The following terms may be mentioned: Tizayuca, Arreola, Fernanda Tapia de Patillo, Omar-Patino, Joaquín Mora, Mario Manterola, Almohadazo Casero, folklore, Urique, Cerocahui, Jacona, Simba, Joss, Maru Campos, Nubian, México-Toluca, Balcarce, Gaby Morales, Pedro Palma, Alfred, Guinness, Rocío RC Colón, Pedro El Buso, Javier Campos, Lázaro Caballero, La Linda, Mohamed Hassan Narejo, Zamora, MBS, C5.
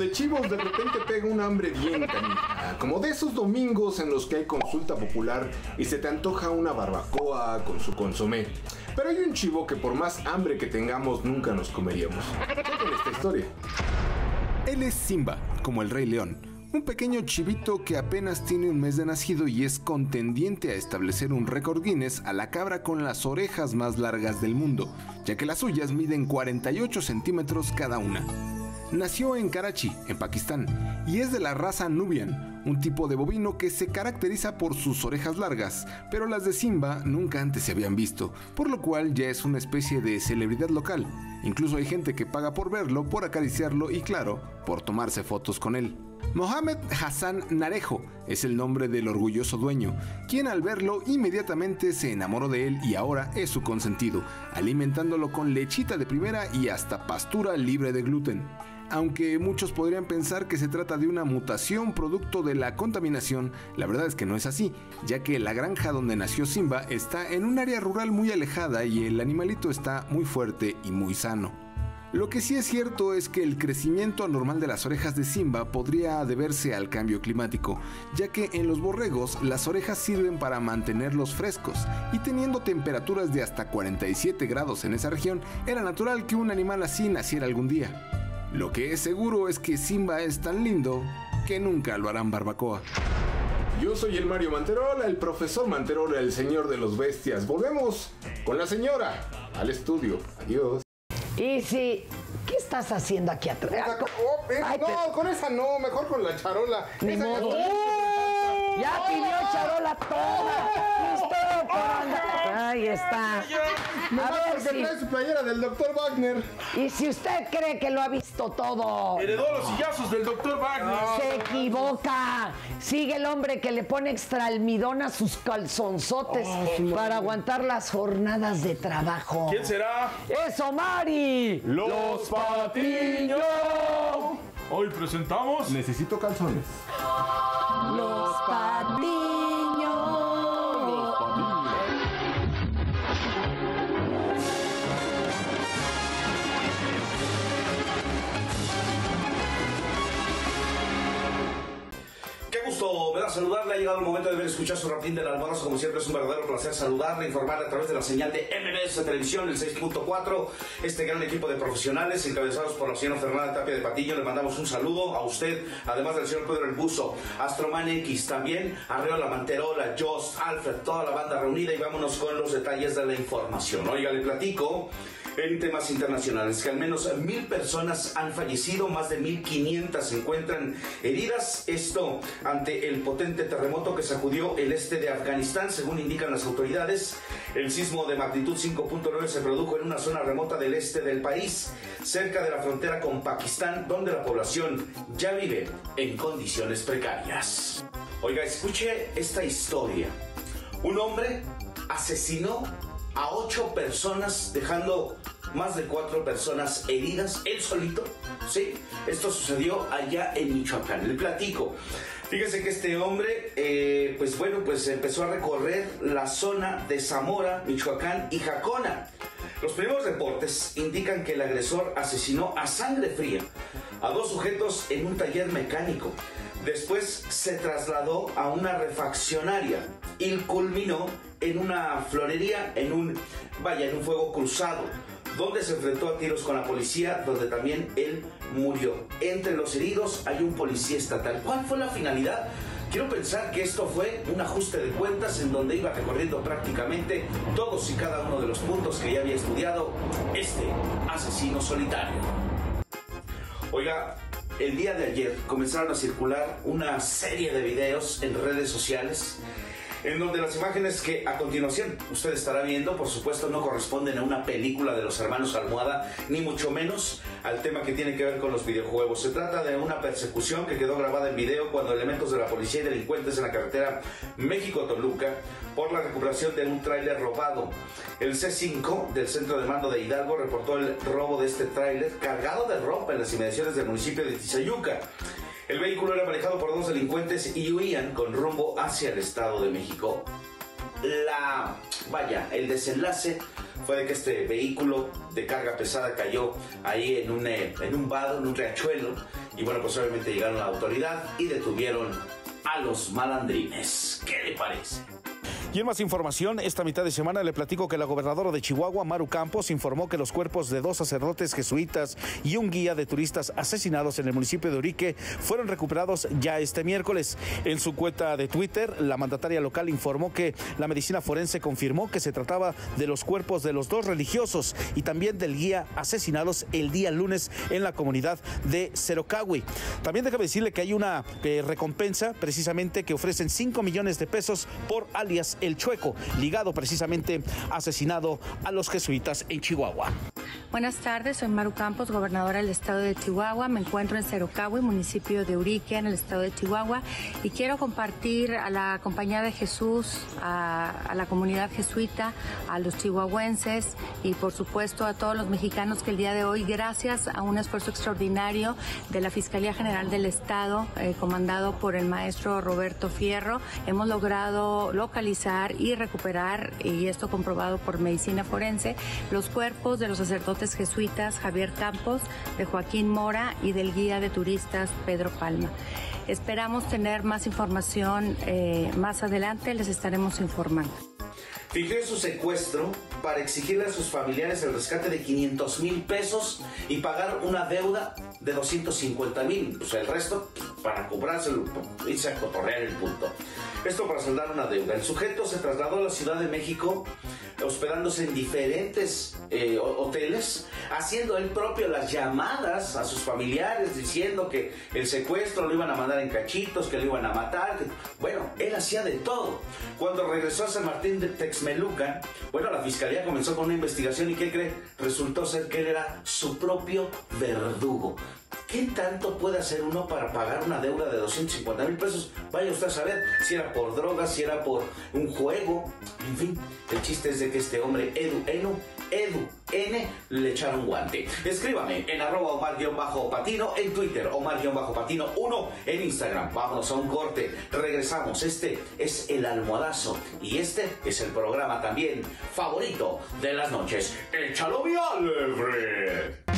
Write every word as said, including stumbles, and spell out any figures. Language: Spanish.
de chivos, de repente pega un hambre bien canija, como de esos domingos en los que hay consulta popular y se te antoja una barbacoa con su consomé. Pero hay un chivo que por más hambre que tengamos nunca nos comeríamos. Chequen esta historia. Él es Simba, como el Rey León, un pequeño chivito que apenas tiene un mes de nacido y es contendiente a establecer un récord Guinness a la cabra con las orejas más largas del mundo, ya que las suyas miden cuarenta y ocho centímetros cada una. Nació en Karachi, en Pakistán, y es de la raza Nubian, un tipo de bovino que se caracteriza por sus orejas largas, pero las de Simba nunca antes se habían visto, por lo cual ya es una especie de celebridad local. Incluso hay gente que paga por verlo, por acariciarlo y, claro, por tomarse fotos con él. Mohamed Hassan Narejo es el nombre del orgulloso dueño, quien al verlo inmediatamente se enamoró de él y ahora es su consentido, alimentándolo con lechita de primera y hasta pastura libre de gluten. Aunque muchos podrían pensar que se trata de una mutación producto de la contaminación, la verdad es que no es así, ya que la granja donde nació Simba está en un área rural muy alejada y el animalito está muy fuerte y muy sano. Lo que sí es cierto es que el crecimiento anormal de las orejas de Simba podría deberse al cambio climático, ya que en los borregos las orejas sirven para mantenerlos frescos, y teniendo temperaturas de hasta cuarenta y siete grados en esa región, era natural que un animal así naciera algún día. Lo que es seguro es que Simba es tan lindo que nunca lo harán barbacoa. Yo soy el Mario Manterola, el profesor Manterola, el señor de los bestias. Volvemos con la señora al estudio. Adiós. Y si, ¿qué estás haciendo aquí atrás? O sea, oh, es, Ay, no, pero... con esa no, mejor con la charola. Ni esa modo. Que... ¡Oh! Ya pidió charola toda. ¡Oh! ¡Listo! Oh, la... Ahí está. Me a ver si... trae su playera del doctor Wagner. Y si usted cree que lo ha visto todo. Heredó los sillazos del doctor Wagner. No, se equivoca. Sigue el hombre que le pone extra almidón a sus calzonzotes oh, para aguantar las jornadas de trabajo. ¿Quién será? ¡Eso, Mari! ¡Los Patillo! Hoy presentamos... Necesito calzones. Los Patillo. Me da saludarle, ha llegado el momento de ver escuchar su rapín del almuerzo. Como siempre es un verdadero placer saludarle, informarle a través de la señal de M B S de Televisión, el seis punto cuatro, este gran equipo de profesionales encabezados por la señora Fernanda Tapia de Patillo. Le mandamos un saludo a usted, además del señor Pedro El Buso, Astroman X, también Arreola, Manterola, Joss, Alfred, toda la banda reunida, y vámonos con los detalles de la información. Oiga, le platico en temas internacionales que al menos mil personas han fallecido, más de mil quinientas se encuentran heridas, esto ante el potente terremoto que sacudió el este de Afganistán, según indican las autoridades. El sismo de magnitud cinco punto nueve se produjo en una zona remota del este del país, cerca de la frontera con Pakistán, donde la población ya vive en condiciones precarias. Oiga, escuche esta historia. Un hombre asesinó a ocho personas, dejando más de cuatro personas heridas, él solito, ¿sí? Esto sucedió allá en Michoacán. Le platico. Fíjese que este hombre, eh, pues bueno, pues empezó a recorrer la zona de Zamora, Michoacán y Jacona. Los primeros reportes indican que el agresor asesinó a sangre fría a dos sujetos en un taller mecánico. Después se trasladó a una refaccionaria y culminó en una florería, en un, vaya, en un fuego cruzado, donde se enfrentó a tiros con la policía, donde también él murió. Entre los heridos hay un policía estatal. ¿Cuál fue la finalidad? Quiero pensar que esto fue un ajuste de cuentas en donde iba recorriendo prácticamente todos y cada uno de los puntos que ya había estudiado este asesino solitario. Oiga, el día de ayer comenzaron a circular una serie de videos en redes sociales, en donde las imágenes que a continuación usted estará viendo, por supuesto, no corresponden a una película de los hermanos Almohada, ni mucho menos al tema que tiene que ver con los videojuegos. Se trata de una persecución que quedó grabada en video cuando elementos de la policía y delincuentes en la carretera México-Toluca, por la recuperación de un tráiler robado. El C cinco del Centro de Mando de Hidalgo reportó el robo de este tráiler cargado de ropa en las inmediaciones del municipio de Tizayuca. El vehículo era manejado por dos delincuentes y huían con rumbo hacia el Estado de México. La, vaya, el desenlace fue de que este vehículo de carga pesada cayó ahí en un, en un vado, en un riachuelo, Y bueno, pues obviamente llegaron a la autoridad y detuvieron a los malandrines. ¿Qué le parece? Y en más información, esta mitad de semana le platico que la gobernadora de Chihuahua, Maru Campos, informó que los cuerpos de dos sacerdotes jesuitas y un guía de turistas asesinados en el municipio de Urique fueron recuperados ya este miércoles. En su cuenta de Twitter, la mandataria local informó que la medicina forense confirmó que se trataba de los cuerpos de los dos religiosos y también del guía asesinados el día lunes en la comunidad de Cerocahui. También déjame decirle que hay una eh, recompensa, precisamente, que ofrecen cinco millones de pesos por alias El Chueco, ligado precisamente asesinado a los jesuitas en Chihuahua. Buenas tardes, soy Maru Campos, gobernadora del estado de Chihuahua. Me encuentro en Cerocahui, municipio de Urique, en el estado de Chihuahua, y quiero compartir a la Compañía de Jesús, a, a la comunidad jesuita, a los chihuahuenses y por supuesto a todos los mexicanos que el día de hoy, gracias a un esfuerzo extraordinario de la Fiscalía General del Estado, eh, comandado por el maestro Roberto Fierro, hemos logrado localizar y recuperar, y esto comprobado por medicina forense, los cuerpos de los sacerdotes jesuitas Javier Campos, de Joaquín Mora y del guía de turistas Pedro Palma. Esperamos tener más información eh, más adelante, les estaremos informando. Fingió su secuestro para exigirle a sus familiares el rescate de quinientos mil pesos y pagar una deuda de doscientos cincuenta mil, o sea, el resto para cobrárselo, irse a cotorrear el punto. Esto para saldar una deuda. El sujeto se trasladó a la Ciudad de México, hospedándose en diferentes eh, hoteles, haciendo él propio las llamadas a sus familiares, diciendo que el secuestro lo iban a mandar en cachitos, que lo iban a matar, que... bueno, él hacía de todo. Cuando regresó a San Martín de Texmeluca, bueno, la fiscalía comenzó con una investigación y ¿qué cree? Resultó ser que él era su propio verdugo. ¿Qué tanto puede hacer uno para pagar una deuda de doscientos cincuenta mil pesos? Vaya usted a saber si era por drogas, si era por un juego. En fin, el chiste es de que este hombre, Edu Enu, Edu N, le echaron guante. Escríbame en arroba Omar-Patino, en Twitter, Omar-Patino uno, en Instagram. Vámonos a un corte. Regresamos. Este es el almohadazo y este es el programa también favorito de las noches. ¡Échalo mi Alfred!